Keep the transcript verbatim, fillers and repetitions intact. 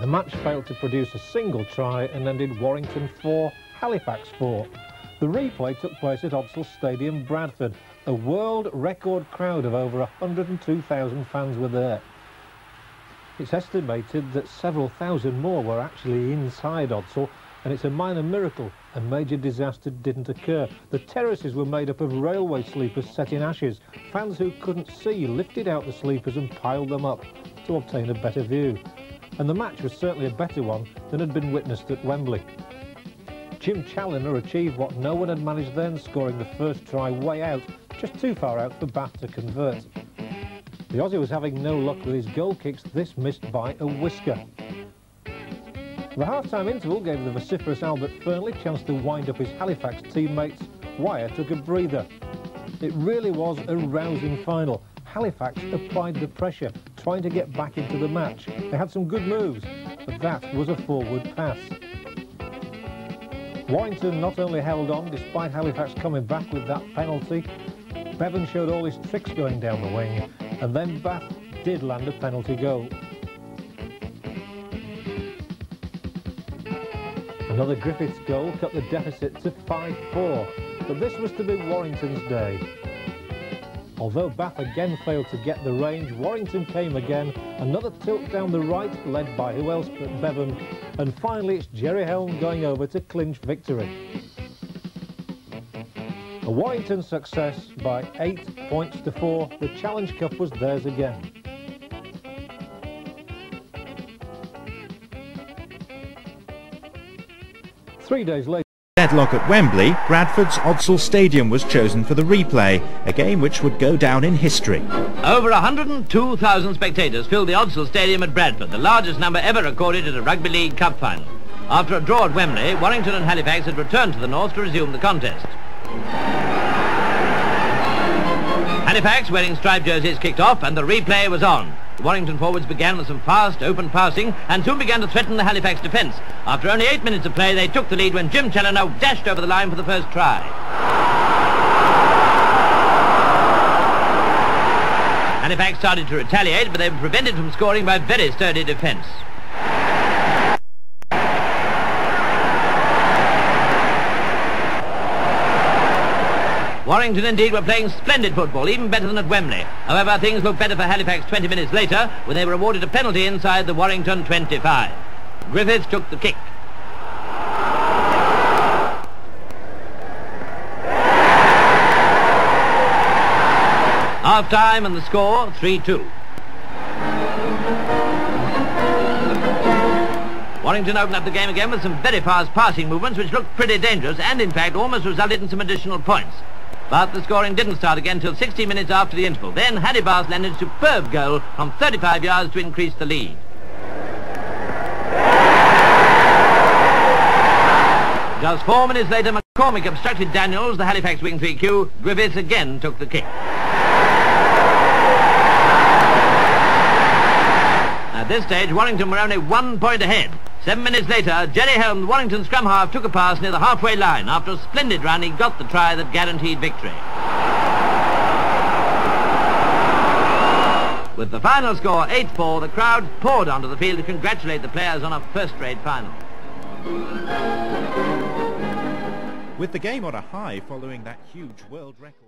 The match failed to produce a single try and ended Warrington four, Halifax four. The replay took place at Odsal Stadium, Bradford. A world record crowd of over one hundred and two thousand fans were there. It's estimated that several thousand more were actually inside Odsal, and it's a minor miracle a major disaster didn't occur. The terraces were made up of railway sleepers set in ashes. Fans who couldn't see lifted out the sleepers and piled them up to obtain a better view. And the match was certainly a better one than had been witnessed at Wembley. Jim Challinor achieved what no one had managed then, scoring the first try way out, just too far out for Bath to convert. The Aussie was having no luck with his goal kicks, this missed by a whisker. The half-time interval gave the vociferous Albert Fernley a chance to wind up his Halifax teammates. Wire took a breather. It really was a rousing final. Halifax applied the pressure, trying to get back into the match. They had some good moves, but that was a forward pass. Warrington not only held on, despite Halifax coming back with that penalty, Bevan showed all his tricks going down the wing, and then Bath did land a penalty goal. Another Griffiths goal cut the deficit to five four, but this was to be Warrington's day. Although Bath again failed to get the range, Warrington came again, another tilt down the right, led by who else but Bevan, and finally it's Gerry Helme going over to clinch victory. A Warrington success by eight points to four, the Challenge Cup was theirs again. Three days later, deadlock at Wembley, Bradford's Odsal Stadium was chosen for the replay, a game which would go down in history. Over one hundred and two thousand spectators filled the Odsal Stadium at Bradford, the largest number ever recorded at a Rugby League Cup final. After a draw at Wembley, Warrington and Halifax had returned to the north to resume the contest. Halifax, wearing striped jerseys, kicked off and the replay was on. The Warrington forwards began with some fast, open passing and soon began to threaten the Halifax defence. After only eight minutes of play, they took the lead when Jim Challinor dashed over the line for the first try. Halifax started to retaliate, but they were prevented from scoring by very sturdy defence. Warrington indeed were playing splendid football, even better than at Wembley. However, things looked better for Halifax twenty minutes later when they were awarded a penalty inside the Warrington twenty-five. Griffiths took the kick. Half time and the score three two. Warrington opened up the game again with some very fast passing movements which looked pretty dangerous and in fact almost resulted in some additional points. But the scoring didn't start again till sixty minutes after the interval. Then Harry Bath landed a superb goal from thirty-five yards to increase the lead. Just four minutes later, McCormick obstructed Daniels, the Halifax wing three Q. Griffiths again took the kick. At this stage, Warrington were only one point ahead. Seven minutes later, Gerry Helme, the Warrington scrum half, took a pass near the halfway line. After a splendid run, he got the try that guaranteed victory. With the final score eight four, the crowd poured onto the field to congratulate the players on a first-rate final. With the game on a high following that huge world record...